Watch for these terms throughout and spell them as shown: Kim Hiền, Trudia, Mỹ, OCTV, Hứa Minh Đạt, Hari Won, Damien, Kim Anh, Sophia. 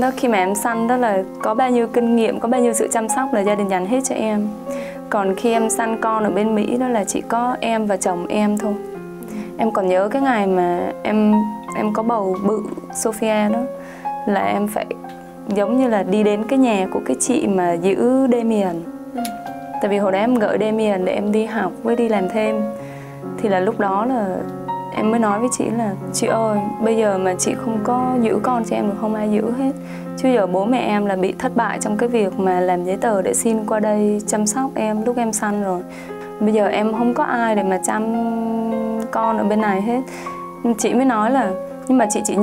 Đó, khi mà em sanh đó là có bao nhiêu kinh nghiệm, có bao nhiêu sự chăm sóc là gia đình dành hết cho em. Còn khi em sanh con ở bên Mỹ đó là chỉ có em và chồng em thôi. Em còn nhớ cái ngày mà em có bầu bự Sophia đó, là em phải giống như là đi đến cái nhà của cái chị mà giữ Damien. Tại vì hồi đó em gửi Damien để em đi học với đi làm thêm. Thì là lúc đó là em mới nói với chị là: "Chị ơi, bây giờ mà chị không có giữ con cho em được, không ai giữ hết. Chứ giờ bố mẹ em là bị thất bại trong cái việc mà làm giấy tờ để xin qua đây chăm sóc em lúc em sanh rồi. Bây giờ em không có ai để mà chăm con ở bên này hết." Chị mới nói là: "Nhưng mà chị chỉ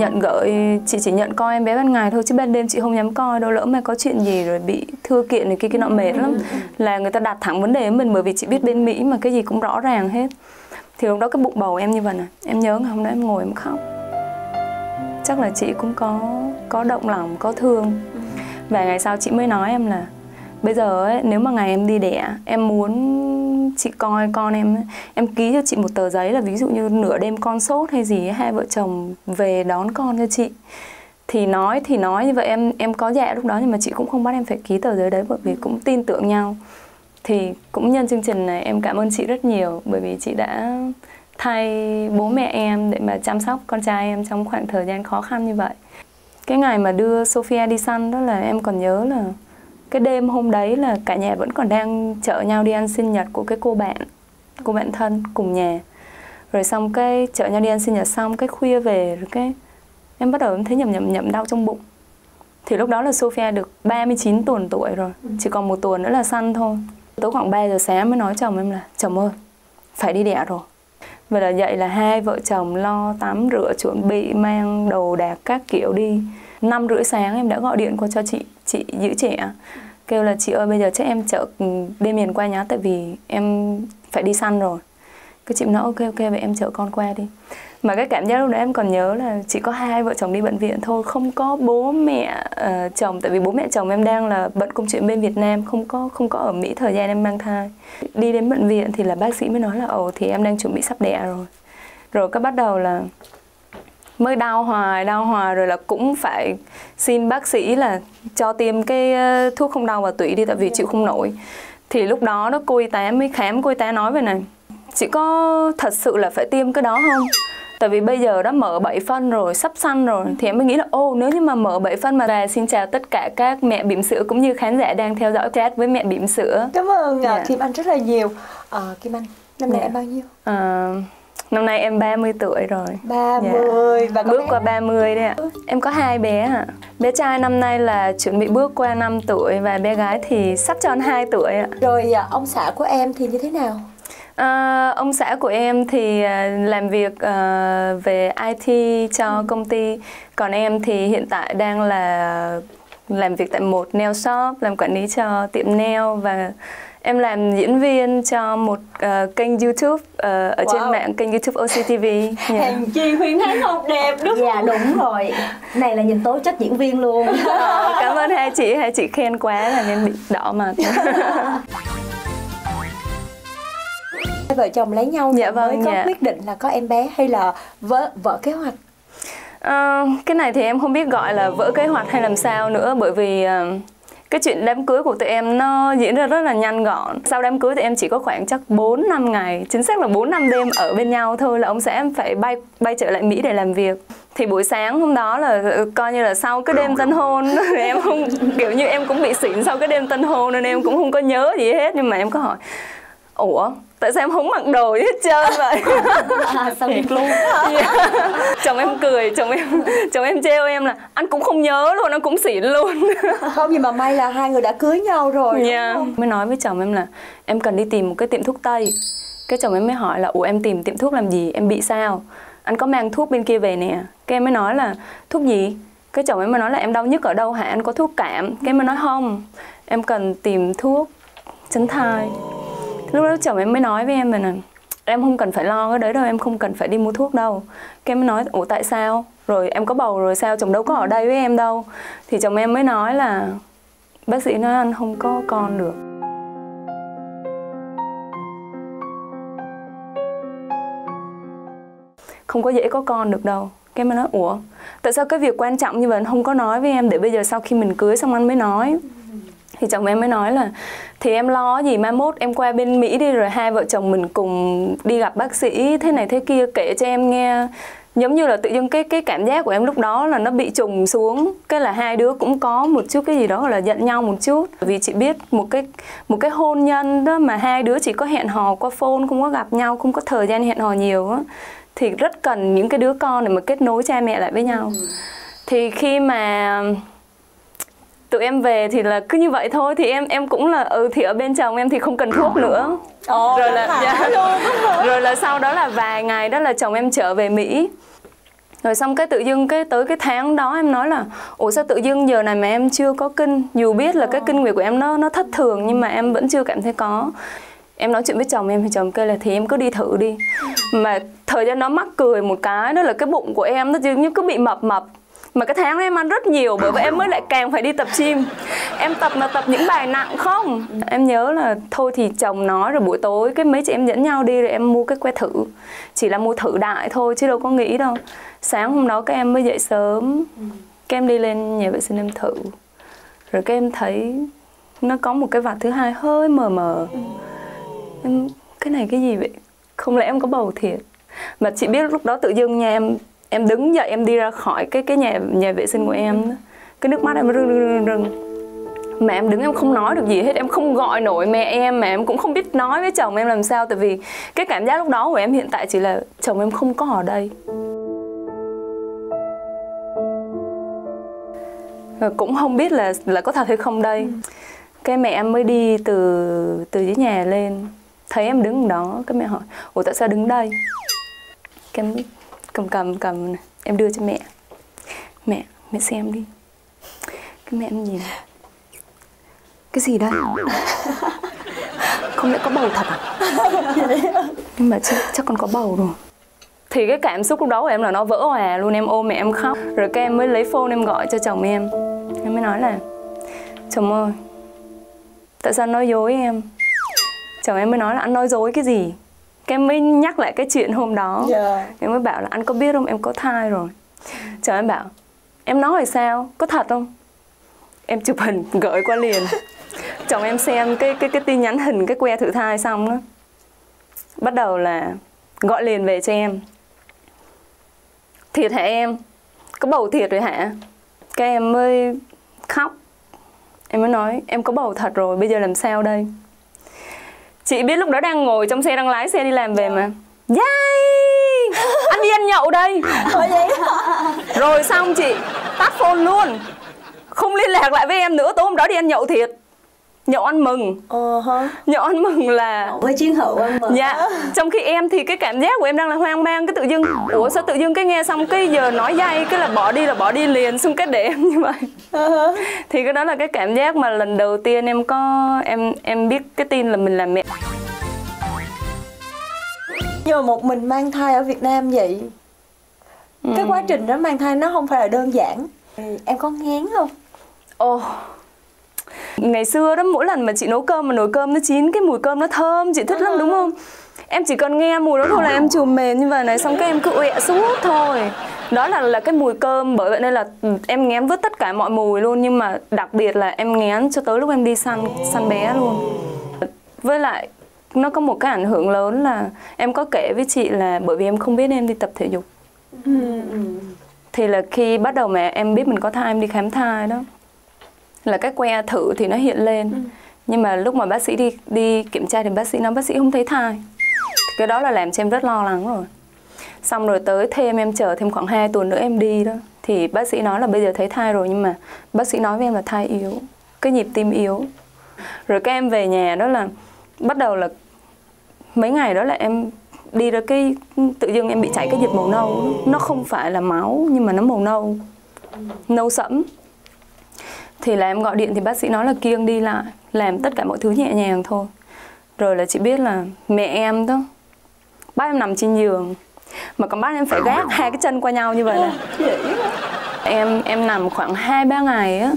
nhận coi em bé ban ngày thôi, chứ ban đêm chị không dám coi đâu, lỡ mà có chuyện gì rồi bị thưa kiện này kia nọ mệt lắm." Là người ta đặt thẳng vấn đề với mình, bởi vì chị biết bên Mỹ mà cái gì cũng rõ ràng hết. Thì lúc đó cái bụng bầu em như vậy nè, em nhớ ngày hôm đó em ngồi em khóc. Chắc là chị cũng có động lòng, có thương. Và ngày sau chị mới nói em là: "Bây giờ ấy, nếu mà ngày em đi đẻ, em muốn chị coi con em ấy. Em ký cho chị một tờ giấy là ví dụ như nửa đêm con sốt hay gì, hai vợ chồng về đón con cho chị." Thì nói như vậy, em có dạ lúc đó, nhưng mà chị cũng không bắt em phải ký tờ giấy đấy, bởi vì cũng tin tưởng nhau. Thì cũng nhân chương trình này em cảm ơn chị rất nhiều, bởi vì chị đã thay bố mẹ em để mà chăm sóc con trai em trong khoảng thời gian khó khăn như vậy. Cái ngày mà đưa Sophia đi săn đó là em còn nhớ là cái đêm hôm đấy là cả nhà vẫn còn đang chở nhau đi ăn sinh nhật của cái cô bạn thân cùng nhà. Rồi xong cái chở nhau đi ăn sinh nhật xong cái khuya về rồi cái em bắt đầu em thấy nhầm đau trong bụng. Thì lúc đó là Sophia được 39 tuần tuổi rồi, chỉ còn 1 tuần nữa là sanh thôi. Tối khoảng 3 giờ sáng mới nói chồng em là: "Chồng ơi, phải đi đẻ rồi." Vậy là dậy là hai vợ chồng lo tắm rửa, chuẩn bị mang đồ đạc các kiểu đi. 5 rưỡi sáng em đã gọi điện qua cho chị giữ trẻ, kêu là: "Chị ơi, bây giờ chắc em chở Damien qua nhá, tại vì em phải đi săn rồi." Cái chị nói: "Ok, vậy em chở con qua đi." Mà cái cảm giác lúc đó em còn nhớ là chỉ có hai vợ chồng đi bệnh viện thôi, không có bố mẹ chồng, tại vì bố mẹ chồng em đang là bận công chuyện bên Việt Nam, không có ở Mỹ thời gian em mang thai. Đi đến bệnh viện thì là bác sĩ mới nói là: "Ồ, thì em đang chuẩn bị sắp đẻ rồi." Rồi các bắt đầu là mới đau hoài rồi là cũng phải xin bác sĩ là cho tiêm cái thuốc không đau vào tủy đi, tại vì chịu không nổi. Thì lúc đó cô y tá mới khám, cô y tá nói về này: "Chị có thật sự là phải tiêm cái đó không? Tại vì bây giờ đã mở 7 phân rồi, sắp sanh rồi." Thì em mới nghĩ là ô, nếu như mà mở 7 phân mà là xin chào tất cả các mẹ bỉm sữa cũng như khán giả đang theo dõi chat với mẹ bỉm sữa. Cảm ơn Kim Anh rất là nhiều. Kim Anh, năm nay em bao nhiêu? Năm nay em 30 tuổi rồi. 30, và bước qua 30 đấy ạ. Em có 2 bé ạ. Bé trai năm nay là chuẩn bị bước qua 5 tuổi và bé gái thì sắp tròn 2 tuổi ạ. Rồi ông xã của em thì như thế nào? Ông xã của em thì làm việc về IT cho công ty. Còn em thì hiện tại đang là làm việc tại một nail shop, làm quản lý cho tiệm nail. Và em làm diễn viên cho một kênh YouTube ở trên mạng, kênh YouTube OCTV. Hèn chi Huyền Thắng học đẹp đúng không? Dạ đúng rồi. Này là nhìn tố chất diễn viên luôn. Cảm ơn hai chị khen quá là nên bị đỏ mặt. Hai vợ chồng lấy nhau thì mới có quyết định là có em bé hay là vỡ kế hoạch? Cái này thì em không biết gọi là vỡ kế hoạch hay làm sao nữa, bởi vì cái chuyện đám cưới của tụi em nó diễn ra rất là nhanh gọn. Sau đám cưới thì em chỉ có khoảng chắc 4-5 ngày, chính xác là 4-5 đêm ở bên nhau thôi, là ông xã em phải bay trở lại Mỹ để làm việc. Thì buổi sáng hôm đó là coi như là sau cái đêm tân hôn, em không kiểu như em cũng bị xỉn sau cái đêm tân hôn nên em cũng không có nhớ gì hết, nhưng mà em có hỏi: "Ủa, tại sao em không mặc đồ gì hết trơn vậy?" Sao thiệt luôn. Chồng em trêu em là: "Anh cũng không nhớ luôn, anh cũng xỉn luôn." Không, nhưng mà may là hai người đã cưới nhau rồi. Đúng không? Mới nói với chồng em là em cần đi tìm một cái tiệm thuốc Tây. Cái chồng em mới hỏi là: "Ủa, em tìm tiệm thuốc làm gì, em bị sao? Anh có mang thuốc bên kia về nè." Cái em mới nói là: "Thuốc gì?" Cái chồng em mới nói là: "Em đau nhức ở đâu hả, anh có thuốc cảm?" Cái em mới nói: "Không, em cần tìm thuốc tránh thai." Lúc đó chồng em mới nói với em là: "Em không cần phải lo cái đấy đâu, em không cần phải đi mua thuốc đâu." Cái em mới nói: "Ủa tại sao? Rồi em có bầu rồi sao? Chồng đâu có ở đây với em đâu." Thì chồng em mới nói là: "Bác sĩ nói anh không có con được." Không có dễ có con được đâu. Cái em mới nói, ủa, tại sao cái việc quan trọng như vậy anh không có nói với em, để bây giờ sau khi mình cưới xong anh mới nói. Thì chồng em mới nói là thì em lo gì, mai mốt em qua bên Mỹ đi rồi hai vợ chồng mình cùng đi gặp bác sĩ thế này thế kia, kể cho em nghe. Giống như là tự dưng cái cảm giác của em lúc đó là nó bị trùng xuống, cái là hai đứa cũng có một chút cái gì đó là giận nhau một chút. Vì chị biết một cái hôn nhân đó mà hai đứa chỉ có hẹn hò qua phone, không có gặp nhau, không có thời gian hẹn hò nhiều á, thì rất cần những cái đứa con để mà kết nối cha mẹ lại với nhau. Thì khi mà tụi em về thì là cứ như vậy thôi, thì em cũng là thì ở bên chồng em thì không cần thuốc nữa. Rồi là rồi là sau đó là vài ngày đó là chồng em trở về Mỹ. Rồi xong cái tự dưng cái tới cái tháng đó em nói là ủa sao tự dưng giờ này mà em chưa có kinh, dù biết là cái kinh nguyệt của em nó thất thường nhưng mà em vẫn chưa cảm thấy có. Em nói chuyện với chồng em thì chồng kêu là thì em cứ đi thử đi. Mà thời gian đó mắc cười một cái đó là cái bụng của em nó dường như cứ bị mập. Mà cái tháng đó em ăn rất nhiều, bởi vậy em mới lại càng phải đi tập gym. Em tập mà tập những bài nặng không. Em nhớ là thôi thì chồng nói rồi buổi tối cái mấy chị em dẫn nhau đi rồi em mua cái que thử. Chỉ là mua thử đại thôi chứ đâu có nghĩ đâu. Sáng hôm đó các em mới dậy sớm, các em đi lên nhà vệ sinh em thử. Rồi các em thấy nó có một cái vạt thứ hai hơi mờ. Em cái này cái gì vậy? Không lẽ em có bầu thiệt? Mà chị biết lúc đó tự dưng nha em đứng dậy em đi ra khỏi cái nhà vệ sinh của em, cái nước mắt em rưng rưng. Mà em đứng em không nói được gì hết, em không gọi nổi mẹ em, mà em cũng không biết nói với chồng em làm sao, tại vì cái cảm giác lúc đó của em hiện tại chỉ là chồng em không có ở đây. Rồi cũng không biết là có thật hay không đây. Cái mẹ em mới đi từ dưới nhà lên, thấy em đứng đó, cái mẹ hỏi ủa tại sao đứng đây? Cái em cầm này, em đưa cho mẹ. Mẹ xem đi. Cái mẹ em nhìn. Cái gì đây? Không lẽ có bầu thật à? Nhưng mà chắc con có bầu rồi. Thì cái cảm xúc lúc đó của em là nó vỡ hòa luôn, em ôm mẹ em khóc. Rồi cái em mới lấy phone em gọi cho chồng em. Em mới nói là chồng ơi, tại sao anh nói dối em? Chồng em mới nói là anh nói dối cái gì? Cái em mới nhắc lại cái chuyện hôm đó. Em mới bảo là anh có biết không, em có thai rồi. Chồng em bảo em nói là sao, có thật không? Em chụp hình gửi qua liền. Chồng em xem cái tin nhắn hình cái que thử thai xong đó, bắt đầu là gọi liền về cho em. Thiệt hả em? Có bầu thiệt rồi hả? Cái em mới khóc. Em mới nói em có bầu thật rồi, bây giờ làm sao đây? Chị biết lúc đó đang ngồi trong xe, đang lái xe đi làm về mà Yay! Anh đi ăn nhậu đây. Rồi xong chị tắt phone luôn, không liên lạc lại với em nữa. Tối hôm đó đi ăn nhậu thiệt, nhậu ăn mừng. Nhậu ăn mừng là với chiến hữu ăn mừng. Dạ. Trong khi em thì cái cảm giác của em đang là hoang mang. Cái tự dưng ủa sao tự dưng cái nghe xong cái giờ nói dây, cái là bỏ đi liền, xong cái để em như vậy. Thì cái đó là cái cảm giác mà lần đầu tiên em có em biết cái tin là mình là mẹ. Nhưng mà một mình mang thai ở Việt Nam vậy, cái quá trình đó mang thai nó không phải là đơn giản. Em có ngán không? Ngày xưa đó mỗi lần mà chị nấu cơm mà nồi cơm nó chín, cái mùi cơm nó thơm, chị thích lắm đúng không? Em chỉ cần nghe mùi đó thôi là em trùm mền như vậy này, xong cái em cứ ẹ suốt thôi. Đó là cái mùi cơm, bởi vậy nên là em ngén vứt tất cả mọi mùi luôn. Nhưng mà đặc biệt là em ngén cho tới lúc em đi săn bé luôn. Với lại nó có một cái ảnh hưởng lớn là em có kể với chị là bởi vì em không biết em đi tập thể dục. Thì là khi bắt đầu mà em biết mình có thai, em đi khám thai đó, là cái que thử thì nó hiện lên. Nhưng mà lúc mà bác sĩ đi kiểm tra thì bác sĩ không thấy thai. Thì cái đó là làm cho em rất lo lắng rồi. Xong rồi tới thêm em chờ thêm khoảng 2 tuần nữa em đi đó, thì bác sĩ nói là bây giờ thấy thai rồi, nhưng mà bác sĩ nói với em là thai yếu, cái nhịp tim yếu. Rồi các em về nhà đó là bắt đầu là mấy ngày đó là em đi ra cái tự dưng em bị chảy cái dịch màu nâu đó. Nó không phải là máu nhưng mà nó màu nâu, nâu sẫm. Thì là em gọi điện thì bác sĩ nói là kiêng đi lại, làm tất cả mọi thứ nhẹ nhàng thôi. Rồi là chị biết là mẹ em đó, bác em nằm trên giường, mà còn bác em phải gác hai cái chân qua nhau như vậy này. Em nằm khoảng 2-3 ngày á,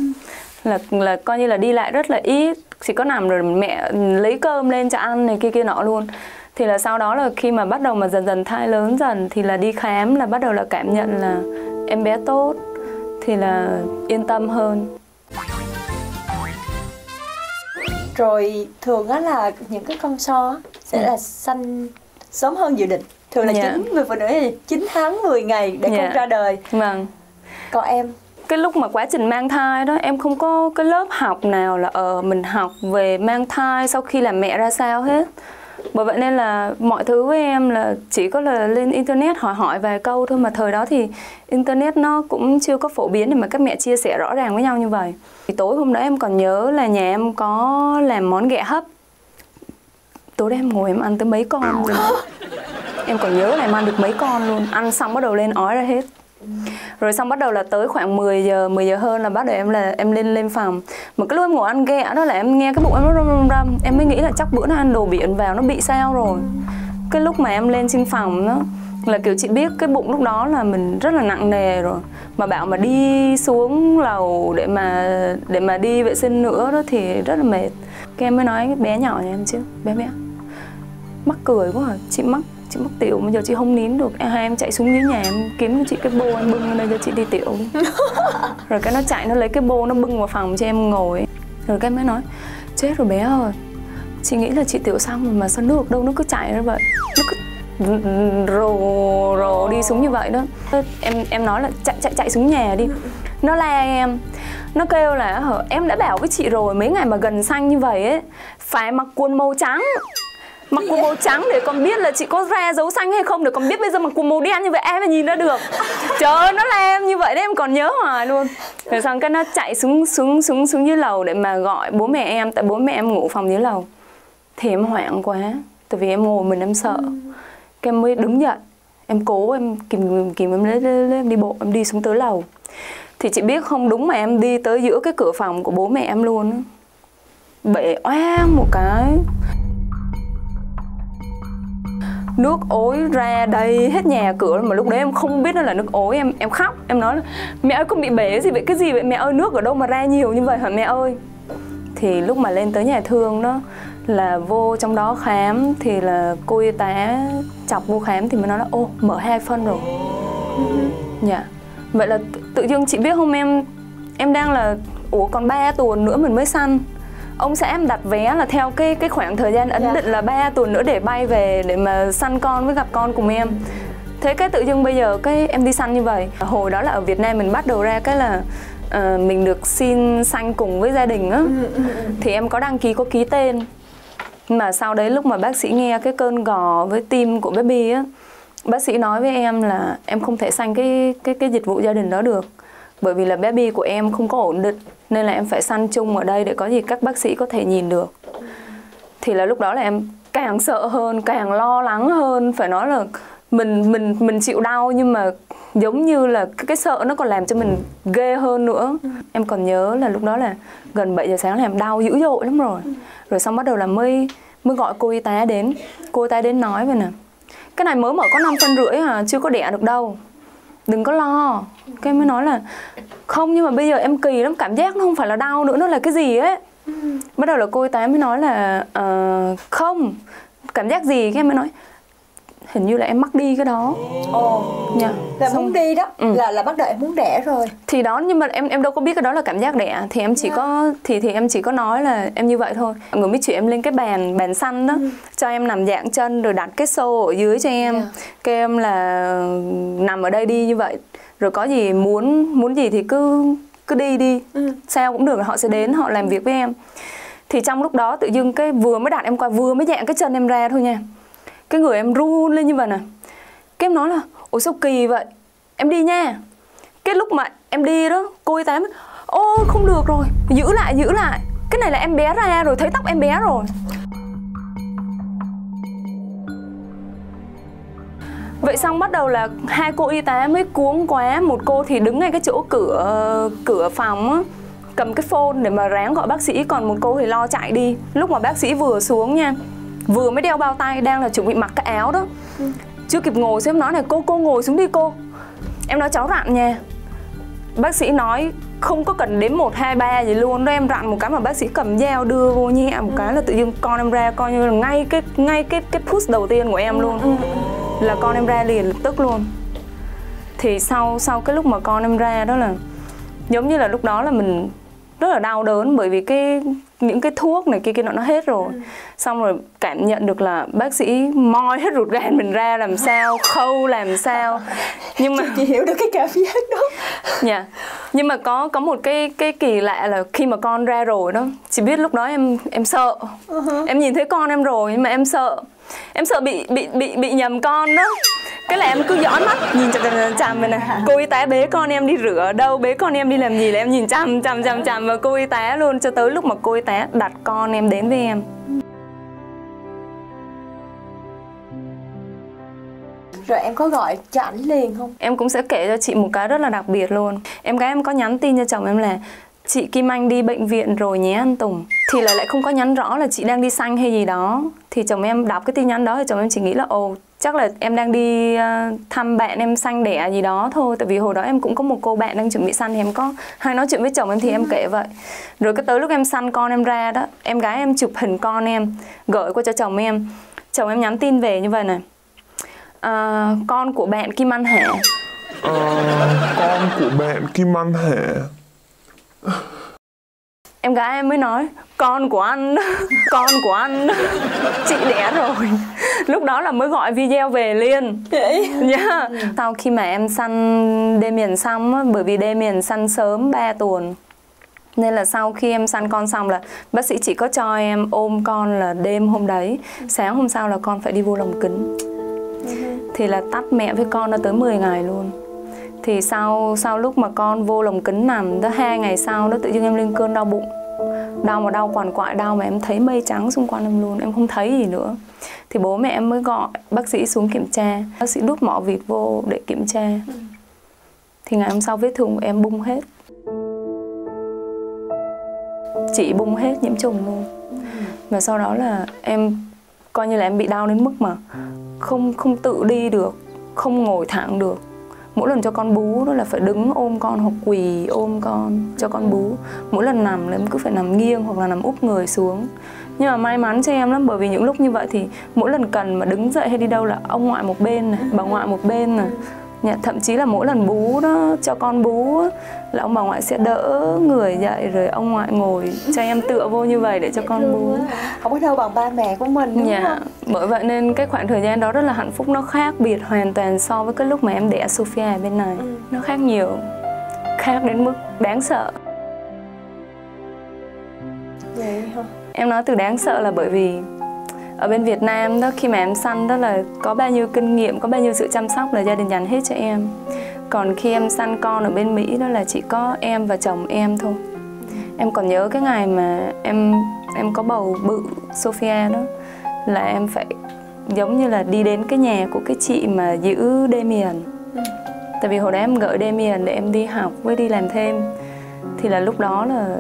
là coi như là đi lại rất là ít, chỉ có nằm rồi mẹ lấy cơm lên cho ăn này kia nọ luôn. Thì là sau đó là khi mà bắt đầu mà dần dần thai lớn dần thì là đi khám là bắt đầu là cảm nhận là em bé tốt, thì là yên tâm hơn. Rồi thường á là những cái con so sẽ là sanh sớm hơn dự định. Thường là người phụ nữ là 9 tháng 10 ngày để con ra đời. Vâng. Còn em? Cái lúc mà quá trình mang thai đó, em không có cái lớp học nào là mình học về mang thai sau khi làm mẹ ra sao hết. Bởi vậy nên là mọi thứ với em là chỉ có là lên internet hỏi vài câu thôi, mà thời đó thì internet nó cũng chưa có phổ biến để mà các mẹ chia sẻ rõ ràng với nhau như vậy. Thì tối hôm đó em còn nhớ là nhà em có làm món ghẹ hấp. Tối đó em ngồi em ăn tới mấy con rồi. Em còn nhớ là em ăn được mấy con luôn, ăn xong bắt đầu lên ói ra hết. Rồi xong bắt đầu là tới khoảng 10 giờ hơn là bắt đầu em lên phòng. Mà cái lúc em ngồi ăn ghẹ đó là em nghe cái bụng em nó râm râm. Em mới nghĩ là chắc bữa nó ăn đồ biển vào nó bị sao rồi. Cái lúc mà em lên trên phòng đó là kiểu chị biết cái bụng lúc đó là mình rất là nặng nề rồi. Mà bảo mà đi xuống lầu để mà đi vệ sinh nữa đó thì rất là mệt. Cái em mới nói cái bé nhỏ nhà em chứ, bé mắc cười quá à, chị mắc tiểu bây giờ chị không nín được, em chạy xuống dưới nhà em kiếm cho chị cái bô em bưng lên đây cho chị đi tiểu. Rồi cái nó chạy nó lấy cái bô nó bưng vào phòng cho em ngồi. Rồi cái em mới nói chết rồi bé ơi, chị nghĩ là chị tiểu xong rồi mà sao nước đâu nó cứ chạy như vậy, nó cứ rồ đi xuống như vậy đó. Em nói là chạy xuống nhà đi. Nó la em, nó kêu là em đã bảo với chị rồi mấy ngày mà gần sanh như vậy ấy phải mặc quần màu trắng, mặc quần màu trắng để con biết là chị có ra dấu xanh hay không, để con biết. Bây giờ mặc quần màu đen như vậy em mà nhìn ra được. Trời ơi, nó là em như vậy đấy, em còn nhớ hoài luôn. Rồi xong cái nó chạy xuống dưới lầu để mà gọi bố mẹ em, tại bố mẹ em ngủ phòng dưới lầu. Thì em hoảng quá, tại vì em ngồi mình em sợ. Cái em mới đứng dậy, em cố em kìm em lấy em đi bộ, em đi xuống tới lầu. Thì chị biết không đúng mà em đi tới giữa cái cửa phòng của bố mẹ em luôn. Bể oang một cái, nước ối ra đầy hết nhà cửa. Mà lúc đấy em không biết nó là nước ối, em khóc, em nói là mẹ ơi con bị bể gì vậy, cái gì vậy mẹ ơi, nước ở đâu mà ra nhiều như vậy hả mẹ ơi. Thì lúc mà lên tới nhà thương đó là vô trong đó khám thì là cô y tá chọc vô khám thì mới nói là ô mở 2 phân rồi. Dạ. Vậy là tự dưng chị biết không em đang là ủa còn 3 tuần nữa mình mới sanh. Ông xã em đặt vé là theo cái khoảng thời gian ấn định là 3 tuần nữa để bay về để mà săn con với gặp con cùng em. Thế cái tự dưng bây giờ cái em đi săn như vậy. Hồi đó là ở Việt Nam mình bắt đầu ra cái là mình được xin sanh cùng với gia đình á. Thì em có đăng ký, có ký tên. Mà sau đấy lúc mà bác sĩ nghe cái cơn gò với tim của baby á, bác sĩ nói với em là em không thể sanh cái dịch vụ gia đình đó được. Bởi vì là baby của em không có ổn định nên là em phải sanh chung ở đây để có gì các bác sĩ có thể nhìn được. Thì là lúc đó là em càng sợ hơn, càng lo lắng hơn. Phải nói là mình chịu đau nhưng mà giống như là cái sợ nó còn làm cho mình ghê hơn nữa. Em còn nhớ là lúc đó là gần 7 giờ sáng là em đau dữ dội lắm rồi. Rồi xong bắt đầu là mới gọi cô y tá đến. Cô y tá đến nói vậy nè, cái này mới mở có 5,5 phân à, chưa có đẻ được đâu, đừng có lo. Cái mới nói là không, nhưng mà bây giờ em kỳ lắm, cảm giác nó không phải là đau nữa, nó là cái gì ấy. Bắt đầu là cô y tá mới nói là không, cảm giác gì. Cái em mới nói hình như là em mắc đi cái đó. Là xong, muốn đi đó, là bắt đầu em muốn đẻ rồi. Thì đó, nhưng mà em đâu có biết cái đó là cảm giác đẻ. Thì em chỉ có thì em chỉ có nói là em như vậy thôi. Mọi người mới chuyển em lên cái bàn săn đó, cho em nằm dạng chân rồi đặt cái xô ở dưới cho em. Kêu em là nằm ở đây đi như vậy. Rồi có gì muốn gì thì cứ đi. Sao cũng được, họ sẽ đến, họ làm việc với em. Thì trong lúc đó tự dưng cái vừa mới đặt em qua, vừa mới dạng cái chân em ra thôi nha, cái người em run lên như vậy nè. Cái em nói là ủa sao kỳ vậy, em đi nha. Cái lúc mà em đi đó, cô y tá mới ô không được rồi, giữ lại, cái này là em bé ra rồi, thấy tóc em bé rồi. Vậy xong bắt đầu là 2 cô y tá mới cuống quá. Một cô thì đứng ngay cái chỗ cửa phòng á, cầm cái phone để mà ráng gọi bác sĩ. Còn một cô thì lo chạy đi. Lúc mà bác sĩ vừa xuống nha, vừa mới đeo bao tay, đang là chuẩn bị mặc cái áo đó, chưa kịp ngồi xem nói này, cô ngồi xuống đi cô. Em nói cháu rặn nha. Bác sĩ nói không có cần đến 1, 2, 3 gì luôn đó. Em rặn một cái mà bác sĩ cầm dao đưa vô nhẹ một cái là tự nhiên con em ra, coi như là ngay cái push đầu tiên của em luôn. Là con em ra liền lập tức luôn. Thì sau cái lúc mà con em ra đó là giống như là lúc đó là mình rất là đau đớn, bởi vì những cái thuốc này kia nó hết rồi. Xong rồi cảm nhận được là bác sĩ moi hết ruột gan mình ra làm sao, khâu làm sao. Nhưng mà chị hiểu được cái cảm giác đó. Dạ. Yeah. Nhưng mà có một cái kỳ lạ là khi mà con ra rồi đó, chị biết lúc đó em sợ. Em nhìn thấy con em rồi nhưng mà em sợ. Em sợ bị nhầm con đó. Cái là em cứ dõi mắt nhìn chằm chằm này. Cô y tá bế con em đi rửa đâu, bế con em đi làm gì là em nhìn chằm chằm vào cô y tá luôn, cho tới lúc mà cô y tá đặt con em đến với em. Rồi em có gọi cho ảnh liền không? Em cũng sẽ kể cho chị một cái rất là đặc biệt luôn. Em gái em có nhắn tin cho chồng em là chị Kim Anh đi bệnh viện rồi nhé anh Tùng. Thì lại không có nhắn rõ là chị đang đi xanh hay gì đó. Thì chồng em đọc cái tin nhắn đó thì chồng em chỉ nghĩ là ồ, chắc là em đang đi thăm bạn em sanh đẻ gì đó thôi. Tại vì hồi đó em cũng có một cô bạn đang chuẩn bị sanh thì em có hay nói chuyện với chồng em thì em kể vậy. Rồi cái tới lúc em sanh con em ra đó, em gái em chụp hình con em gửi qua cho chồng em. Chồng em nhắn tin về như vậy này: con của bạn Kim Anh hả? Con của bạn Kim Anh hả? Em gái em mới nói con của anh, con của anh, chị đẻ rồi. Lúc đó là mới gọi video về liền. Yeah. Sau khi mà em sanh Damien xong, bởi vì Damien sanh sớm 3 tuần nên là sau khi em sanh con xong là bác sĩ chỉ có cho em ôm con là đêm hôm đấy, sáng hôm sau là con phải đi vô lồng kính. Thì là tắt mẹ với con nó tới 10 ngày luôn. Thì sau lúc mà con vô lồng kính nằm tới 2 ngày sau đó, tự nhiên em lên cơn đau bụng. Đau mà đau quằn quại, đau mà em thấy mây trắng xung quanh em luôn, em không thấy gì nữa. Thì bố mẹ em mới gọi bác sĩ xuống kiểm tra. Bác sĩ đút mỏ vịt vô để kiểm tra. Thì ngày hôm sau vết thương của em bung hết. Chị bung hết nhiễm trùng luôn. Và sau đó là em coi như là em bị đau đến mức mà không tự đi được, không ngồi thẳng được. Mỗi lần cho con bú đó là phải đứng ôm con hoặc quỳ ôm con cho con bú. Mỗi lần nằm là em cứ phải nằm nghiêng hoặc là nằm úp người xuống. Nhưng mà may mắn cho em lắm, bởi vì những lúc như vậy thì mỗi lần cần mà đứng dậy hay đi đâu là ông ngoại một bên này, bà ngoại một bên này. Thậm chí là mỗi lần bú đó, cho con bú là ông bà ngoại sẽ đỡ người dậy rồi ông ngoại ngồi cho em tựa vô như vậy để cho con bú. Không có đâu bằng ba mẹ của mình đúng không? Bởi vậy nên cái khoảng thời gian đó rất là hạnh phúc, nó khác biệt hoàn toàn so với cái lúc mà em đẻ Sophia ở bên này. Nó khác nhiều, khác đến mức đáng sợ. Vậy hả? Em nói từ đáng sợ là bởi vì ở bên Việt Nam đó, khi mà em sanh đó là có bao nhiêu kinh nghiệm, có bao nhiêu sự chăm sóc là gia đình dành hết cho em. Còn khi em sanh con ở bên Mỹ đó là chỉ có em và chồng em thôi. Em còn nhớ cái ngày mà em có bầu bự Sophia đó, là em phải giống như là đi đến cái nhà của cái chị mà giữ Damien. Tại vì hồi đó em gửi Damien để em đi học với đi làm thêm. Thì là lúc đó là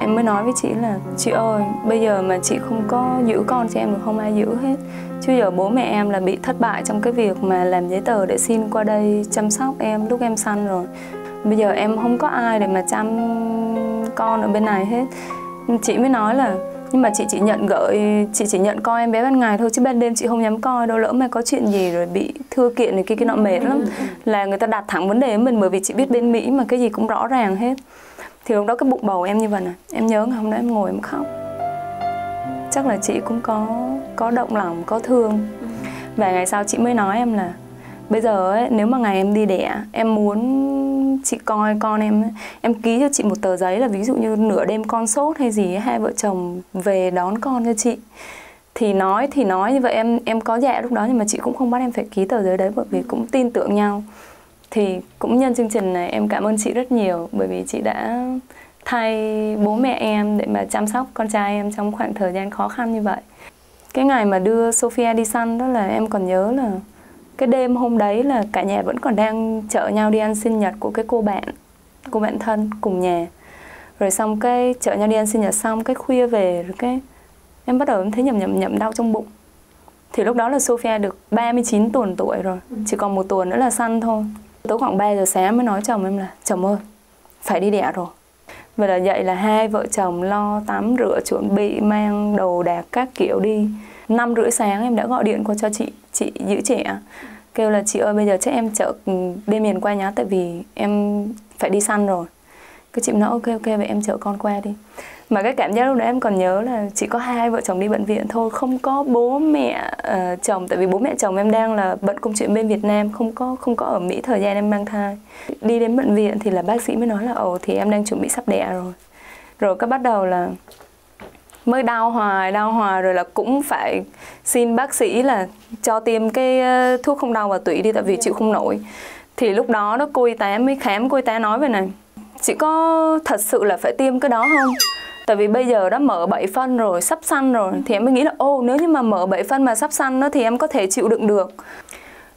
em mới nói với chị là: chị ơi, bây giờ mà chị không có giữ con cho em được, không ai giữ hết. Chứ giờ bố mẹ em là bị thất bại trong cái việc mà làm giấy tờ để xin qua đây chăm sóc em lúc em sanh rồi. Bây giờ em không có ai để mà chăm con ở bên này hết. Chị mới nói là nhưng mà chị chỉ nhận chị chỉ nhận coi em bé ban ngày thôi, chứ ban đêm chị không dám coi đâu, lỡ mà có chuyện gì rồi bị thưa kiện này kia nọ mệt lắm. Là người ta đặt thẳng vấn đề với mình, bởi vì chị biết bên Mỹ mà cái gì cũng rõ ràng hết. Thì lúc đó cái bụng bầu em như vậy nè, em nhớ ngày hôm đó em ngồi em khóc. Chắc là chị cũng có động lòng, có thương. Và ngày sau chị mới nói em là: bây giờ ấy, nếu mà ngày em đi đẻ, em muốn chị coi con em ấy, em ký cho chị một tờ giấy là ví dụ như nửa đêm con sốt hay gì, hai vợ chồng về đón con cho chị. Thì nói như vậy em có dạ lúc đó, nhưng mà chị cũng không bắt em phải ký tờ giấy đấy, bởi vì cũng tin tưởng nhau. Thì cũng nhân chương trình này em cảm ơn chị rất nhiều, bởi vì chị đã thay bố mẹ em để mà chăm sóc con trai em trong khoảng thời gian khó khăn như vậy. Cái ngày mà đưa Sophia đi săn đó là em còn nhớ là cái đêm hôm đấy là cả nhà vẫn còn đang chở nhau đi ăn sinh nhật của cái cô bạn thân cùng nhà. Rồi xong cái chở nhau đi ăn sinh nhật xong cái khuya về rồi cái em bắt đầu em thấy nhầm đau trong bụng. Thì lúc đó là Sophia được 39 tuần tuổi rồi, chỉ còn 1 tuần nữa là sanh thôi. Tối khoảng 3 giờ sáng mới nói chồng em là: chồng ơi, phải đi đẻ rồi. Và là vậy là hai vợ chồng lo tắm rửa chuẩn bị mang đồ đạc các kiểu đi. 5:30 sáng em đã gọi điện qua cho chị giữ trẻ, kêu là chị ơi bây giờ chắc em chở Damien qua nhá, tại vì em phải đi săn rồi. Cái chị nói ok vậy em chở con qua đi. Mà cái cảm giác lúc đó em còn nhớ là chỉ có hai vợ chồng đi bệnh viện thôi, không có bố mẹ chồng, tại vì bố mẹ chồng em đang là bận công chuyện bên Việt Nam, không có ở Mỹ thời gian em mang thai. Đi đến bệnh viện thì là bác sĩ mới nói là ồ thì em đang chuẩn bị sắp đẻ rồi. Rồi các bắt đầu là mới đau hoài rồi là cũng phải xin bác sĩ là cho tiêm cái thuốc không đau vào tủy đi, tại vì chịu không nổi. Thì lúc đó cô y tá mới khám, cô y tá nói về này: chị có thật sự là phải tiêm cái đó không? Tại vì bây giờ đã mở 7 phân rồi, sắp săn rồi. Thì em mới nghĩ là ô nếu như mà mở 7 phân mà sắp săn đó thì em có thể chịu đựng được.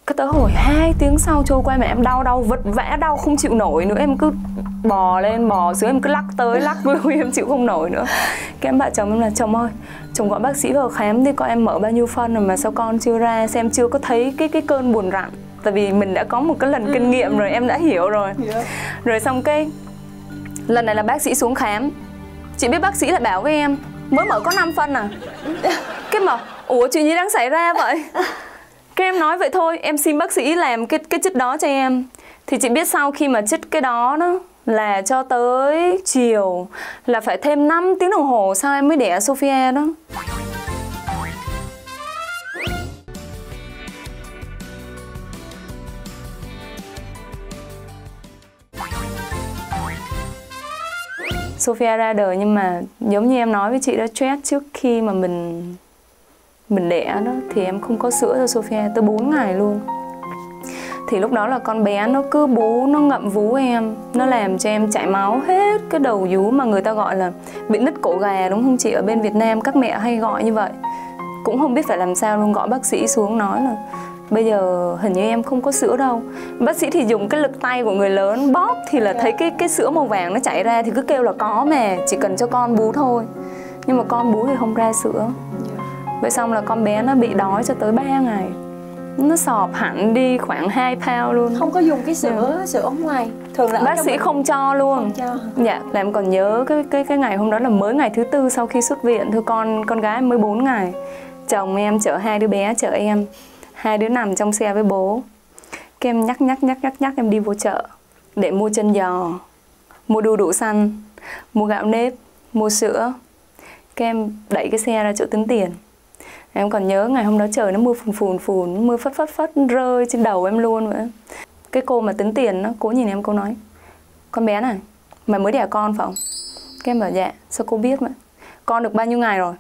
Cứ tới hồi 2 tiếng sau trôi qua mà em đau vật vã, đau không chịu nổi nữa. Em cứ bò lên bò dưới, em cứ lắc tới lắc lui, em chịu không nổi nữa. Cái em bạn chồng em là: chồng ơi, chồng gọi bác sĩ vào khám đi, coi em mở bao nhiêu phân rồi mà sao con chưa ra, xem chưa có thấy cái cơn buồn rặn. Tại vì mình đã có một cái lần kinh nghiệm rồi, em đã hiểu rồi. Rồi xong cái lần này là bác sĩ xuống khám, chị biết bác sĩ lại bảo với em mới mở có 5 phân à. Cái mà ủa chuyện gì đang xảy ra vậy? Cái em nói vậy thôi em xin bác sĩ làm cái chích đó cho em. Thì chị biết sau khi mà chích cái đó đó là cho tới chiều là phải thêm 5 tiếng đồng hồ sau em mới đẻ Sophia đó. Sophia ra đời, nhưng mà giống như em nói với chị đó, stress trước khi mà mình đẻ đó thì em không có sữa cho Sophia tới 4 ngày luôn. Thì lúc đó là con bé nó cứ bú, nó ngậm vú em, nó làm cho em chảy máu hết cái đầu vú, mà người ta gọi là bị nứt cổ gà đúng không chị? Ở bên Việt Nam các mẹ hay gọi như vậy. Cũng không biết phải làm sao luôn, gọi bác sĩ xuống nói là bây giờ hình như em không có sữa đâu. Bác sĩ thì dùng cái lực tay của người lớn bóp thì là thấy cái sữa màu vàng nó chảy ra, thì cứ kêu là có mà, chỉ cần cho con bú thôi. Nhưng mà con bú thì không ra sữa. Vậy xong là con bé nó bị đói cho tới 3 ngày. Nó sọp hẳn đi khoảng 2 pound luôn. Không có dùng cái sữa ống ngoài. Thường là bác sĩ không cho luôn. Không cho. Dạ, là em còn nhớ cái ngày hôm đó là mới ngày thứ 4 sau khi xuất viện thôi, con gái mới 4 ngày. Chồng em chở hai đứa bé chở em. Hai đứa nằm trong xe với bố. Cái em nhắc em đi vô chợ để mua chân giò, mua đu đủ xanh, mua gạo nếp, mua sữa. Cái em đẩy cái xe ra chỗ tính tiền. Em còn nhớ ngày hôm đó trời nó mưa phùn, mưa phất rơi trên đầu em luôn vậy. Cái cô mà tính tiền nó cố nhìn em, cô nói: con bé này, mày mới đẻ con phải không? Cái em bảo dạ, sao cô biết vậy? Con được bao nhiêu ngày rồi?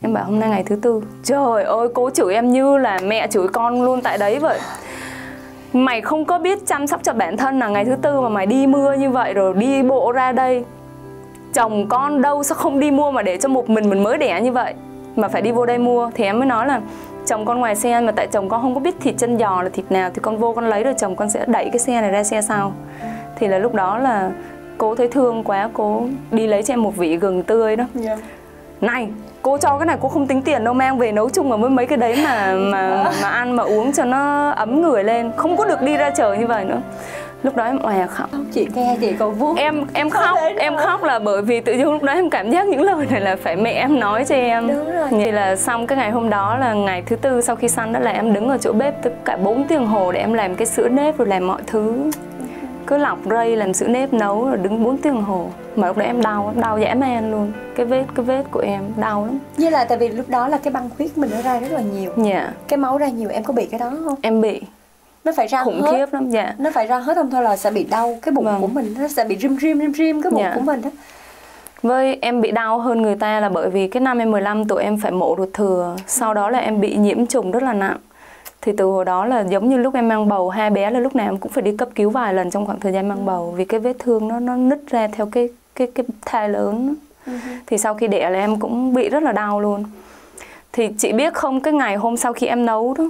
Em bảo hôm nay ngày thứ 4. Trời ơi, cô chửi em như là mẹ chửi con luôn tại đấy vậy. Mày không có biết chăm sóc cho bản thân là ngày thứ 4 mà mày đi mưa như vậy rồi đi bộ ra đây. Chồng con đâu, sao không đi mua mà để cho một mình mới đẻ như vậy mà phải đi vô đây mua. Thì em mới nói là chồng con ngoài xe, mà tại chồng con không có biết thịt chân giò là thịt nào thì con vô con lấy rồi chồng con sẽ đẩy cái xe này ra xe sau. Thì là lúc đó là cô thấy thương quá, cô đi lấy cho em một vỉ gừng tươi đó. Này, cô cho cái này cô không tính tiền đâu, mang về nấu chung với mấy cái đấy mà ăn mà uống cho nó ấm người lên, không có được đi ra trời như vậy nữa. Lúc đó em òa khóc. Chị nghe thì cô vuốt. Em khóc là bởi vì tự dưng lúc đó em cảm giác những lời này là phải mẹ em nói cho em. Đúng rồi. Thì là xong cái ngày hôm đó là ngày thứ 4 sau khi săn đó là em đứng ở chỗ bếp tất cả 4 tiếng đồng hồ để em làm cái sữa nếp rồi làm mọi thứ. Cứ lọc rây làm sữa nếp nấu rồi đứng 4 tiếng đồng hồ. Mà lúc đó em đau dã man luôn. Cái vết của em đau lắm. Như là tại vì lúc đó là cái băng khuyết mình nó ra rất là nhiều. Dạ. Cái máu ra nhiều, em có bị cái đó không? Em bị. Nó phải ra khủng khiếp lắm. Dạ. Nó phải ra hết, không thôi là sẽ bị đau cái bụng của mình, nó sẽ bị rim cái bụng của mình đó. Với em bị đau hơn người ta là bởi vì cái năm em 15 tuổi em phải mổ ruột thừa, sau đó là em bị nhiễm trùng rất là nặng. Thì từ hồi đó là giống như lúc em mang bầu hai bé là lúc nào em cũng phải đi cấp cứu vài lần trong khoảng thời gian mang bầu, vì cái vết thương nó nứt ra theo cái thai lớn. Thì sau khi đẻ là em cũng bị rất là đau luôn. Thì chị biết không, cái ngày hôm sau khi em nấu đó,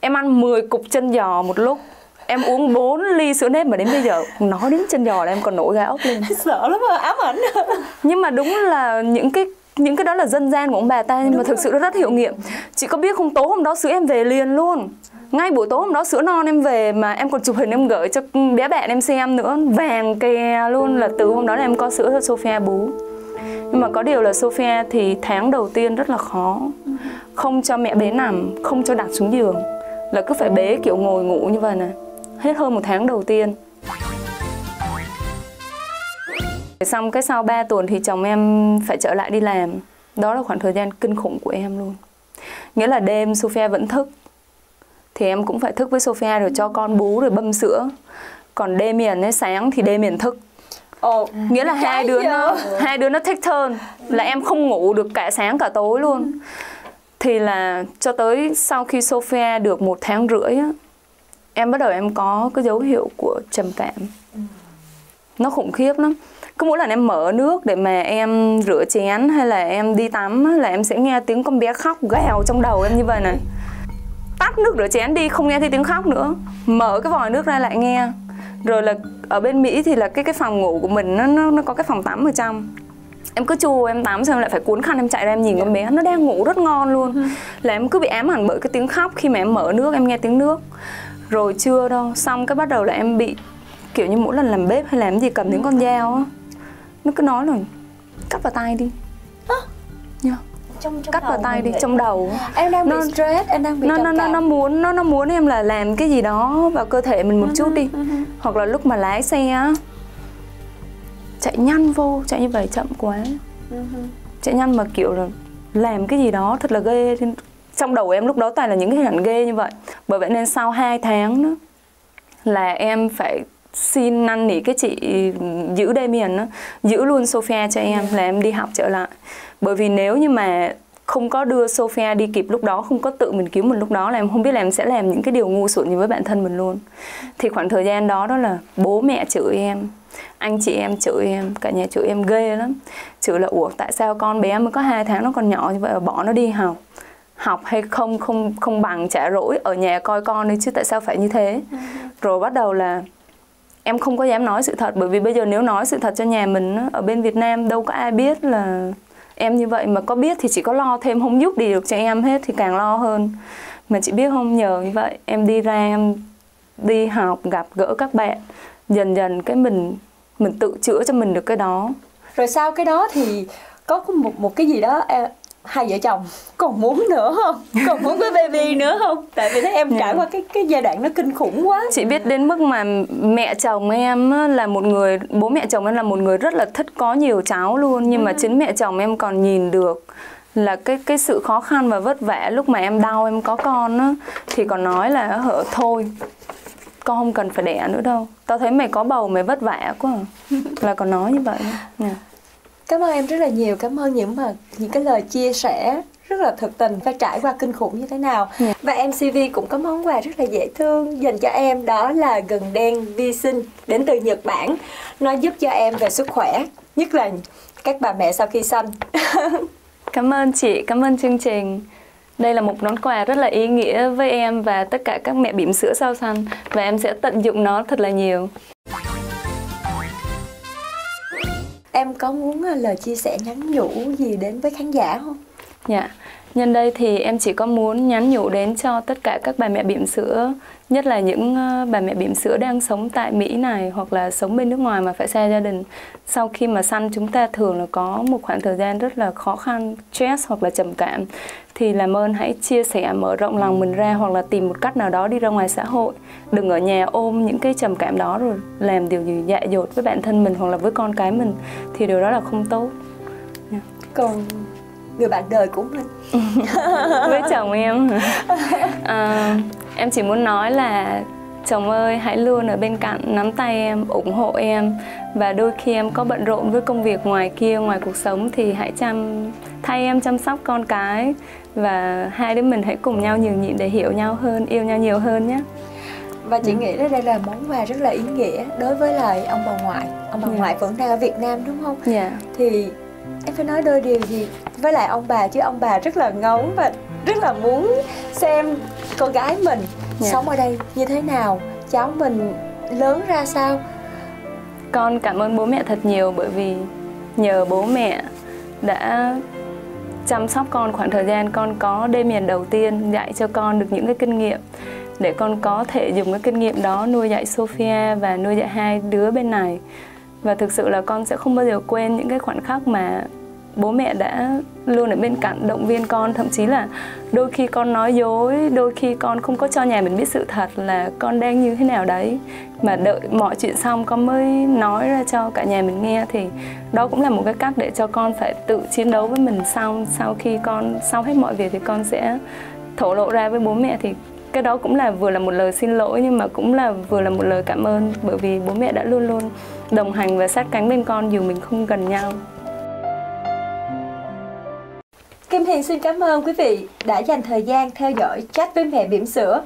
em ăn 10 cục chân giò một lúc, em uống 4 ly sữa nếp, mà đến bây giờ nói đến chân giò là em còn nổi gai ốc lên. Sợ lắm, ám ảnh. Nhưng mà đúng là những cái những cái đó là dân gian của ông bà ta, nhưng mà thực sự nó rất hiệu nghiệm. Chị có biết không, tối hôm đó sữa em về liền luôn. Ngay buổi tối hôm đó sữa non em về mà em còn chụp hình em gửi cho bé bạn em xem nữa, vàng kè luôn, là từ hôm đó là em có sữa cho Sophia bú. Nhưng mà có điều là Sophia thì tháng đầu tiên rất là khó, không cho mẹ bế nằm, không cho đặt xuống giường, là cứ phải bế kiểu ngồi ngủ như vậy nè, hết hơn một tháng đầu tiên. Xong cái sau 3 tuần thì chồng em phải trở lại đi làm. Đó là khoảng thời gian kinh khủng của em luôn. Nghĩa là đêm Sophia vẫn thức thì em cũng phải thức với Sophia, rồi cho con bú, rồi bâm sữa. Còn Damien ấy, sáng thì Damien thức. Nghĩa là hai đứa nó take turn, là em không ngủ được cả sáng cả tối luôn. Thì là cho tới sau khi Sophia được 1 tháng rưỡi á, em bắt đầu em có cái dấu hiệu của trầm cảm. Nó khủng khiếp lắm. Cứ mỗi lần em mở nước để mà em rửa chén hay là em đi tắm là em sẽ nghe tiếng con bé khóc gào trong đầu em như vậy này. Tắt nước rửa chén đi, không nghe thấy tiếng khóc nữa, mở cái vòi nước ra lại nghe. Rồi là ở bên Mỹ thì là cái phòng ngủ của mình nó có cái phòng tắm ở trong. Em cứ chu em tắm xong em lại phải cuốn khăn em chạy ra em nhìn con bé, nó đang ngủ rất ngon luôn. Là em cứ bị ám ảnh bởi cái tiếng khóc khi mà em mở nước, em nghe tiếng nước. Rồi chưa đâu, xong cái bắt đầu là em bị kiểu như mỗi lần làm bếp hay làm gì cầm những con dao á, nó cứ nói là cắt vào tay đi. Cắt vào tay đi, trong đầu em đang bị stress, em đang bị nó muốn em là làm cái gì đó vào cơ thể mình một chút đi. Hoặc là lúc mà lái xe á, chạy nhanh vô, chạy như vậy chậm quá, chạy nhanh mà kiểu là làm cái gì đó thật là ghê. Trong đầu em lúc đó toàn là những cái hình ảnh ghê như vậy. Bởi vậy nên sau 2 tháng đó là em phải xin năn nỉ cái chị giữ Damien đó, giữ luôn Sophia cho em, là em đi học trở lại. Bởi vì nếu như mà không có đưa Sophia đi kịp lúc đó, không có tự mình cứu mình lúc đó, là em không biết là em sẽ làm những cái điều ngu xuẩn như với bản thân mình luôn. Thì khoảng thời gian đó đó là bố mẹ chửi em, anh chị em chửi em, cả nhà chửi em ghê lắm. Chửi là ủa tại sao con bé mới có 2 tháng nó còn nhỏ như vậy mà bỏ nó đi học, học hay không bằng trả rỗi, ở nhà coi con đi chứ tại sao phải như thế. Rồi bắt đầu là em không có dám nói sự thật, bởi vì bây giờ nếu nói sự thật cho nhà mình ở bên Việt Nam đâu có ai biết là em như vậy, mà có biết thì chỉ có lo thêm, không giúp gì được cho em hết thì càng lo hơn. Mà chị biết không, nhờ như vậy em đi ra, em đi học, gặp gỡ các bạn, dần dần cái mình tự chữa cho mình được cái đó. Rồi sau cái đó thì có một cái gì đó hai vợ chồng còn muốn nữa không? Còn muốn cái baby nữa không? Tại vì thấy em trải qua cái giai đoạn nó kinh khủng quá. Chị biết đến mức mà mẹ chồng em là một người, bố mẹ chồng em là một người rất là thích có nhiều cháu luôn. Nhưng mà chính mẹ chồng em còn nhìn được là cái sự khó khăn và vất vả lúc mà em đau em có con á, thì còn nói là thôi con không cần phải đẻ nữa đâu, tao thấy mày có bầu mày vất vả quá à. Là còn nói như vậy. Cảm ơn em rất là nhiều, cảm ơn những cái lời chia sẻ rất là thực tình và trải qua kinh khủng như thế nào. Và em CV cũng có món quà rất là dễ thương dành cho em, đó là gừng đen vi sinh đến từ Nhật Bản. Nó giúp cho em về sức khỏe, nhất là các bà mẹ sau khi sanh. Cảm ơn chị, cảm ơn chương trình. Đây là một món quà rất là ý nghĩa với em và tất cả các mẹ bỉm sữa sau sanh, và em sẽ tận dụng nó thật là nhiều. Em có muốn lời chia sẻ nhắn nhủ gì đến với khán giả không? Dạ, nhân đây thì em chỉ có muốn nhắn nhủ đến cho tất cả các bà mẹ bỉm sữa, nhất là những bà mẹ bỉm sữa đang sống tại Mỹ này hoặc là sống bên nước ngoài mà phải xa gia đình. Sau khi mà sanh chúng ta thường là có một khoảng thời gian rất là khó khăn, stress hoặc là trầm cảm. Thì làm ơn hãy chia sẻ, mở rộng lòng mình ra, hoặc là tìm một cách nào đó đi ra ngoài xã hội. Đừng ở nhà ôm những cái trầm cảm đó rồi làm điều gì dại dột với bản thân mình hoặc là với con cái mình, thì điều đó là không tốt. Còn người bạn đời của mình với chồng em em chỉ muốn nói là chồng ơi, hãy luôn ở bên cạnh, nắm tay em, ủng hộ em. Và đôi khi em có bận rộn với công việc ngoài kia, ngoài cuộc sống, thì hãy thay em chăm sóc con cái. Và hai đứa mình hãy cùng nhau nhường nhịn để hiểu nhau hơn, yêu nhau nhiều hơn nhé. Và chị nghĩ đây là món quà rất là ý nghĩa đối với lại ông bà ngoại. Ông bà ngoại vẫn đang ở Việt Nam đúng không? Thì em phải nói đôi điều gì với lại ông bà chứ, ông bà rất là ngóng và rất là muốn xem con gái mình sống ở đây như thế nào, cháu mình lớn ra sao. Con cảm ơn bố mẹ thật nhiều, bởi vì nhờ bố mẹ đã chăm sóc con khoảng thời gian con có Damien đầu tiên, dạy cho con được những cái kinh nghiệm để con có thể dùng cái kinh nghiệm đó nuôi dạy Sophia và nuôi dạy hai đứa bên này. Và thực sự là con sẽ không bao giờ quên những cái khoảnh khắc mà bố mẹ đã luôn ở bên cạnh động viên con. Thậm chí là đôi khi con nói dối, đôi khi con không có cho nhà mình biết sự thật là con đang như thế nào đấy, mà đợi mọi chuyện xong con mới nói ra cho cả nhà mình nghe. Thì đó cũng là một cái cách để cho con phải tự chiến đấu với mình. Sau khi con xong hết mọi việc thì con sẽ thổ lộ ra với bố mẹ. Thì cái đó cũng là vừa là một lời xin lỗi, nhưng mà cũng là vừa là một lời cảm ơn, bởi vì bố mẹ đã luôn luôn đồng hành và sát cánh bên con dù mình không gần nhau. Kim Hiền xin cảm ơn quý vị đã dành thời gian theo dõi Chat với mẹ bỉm sữa.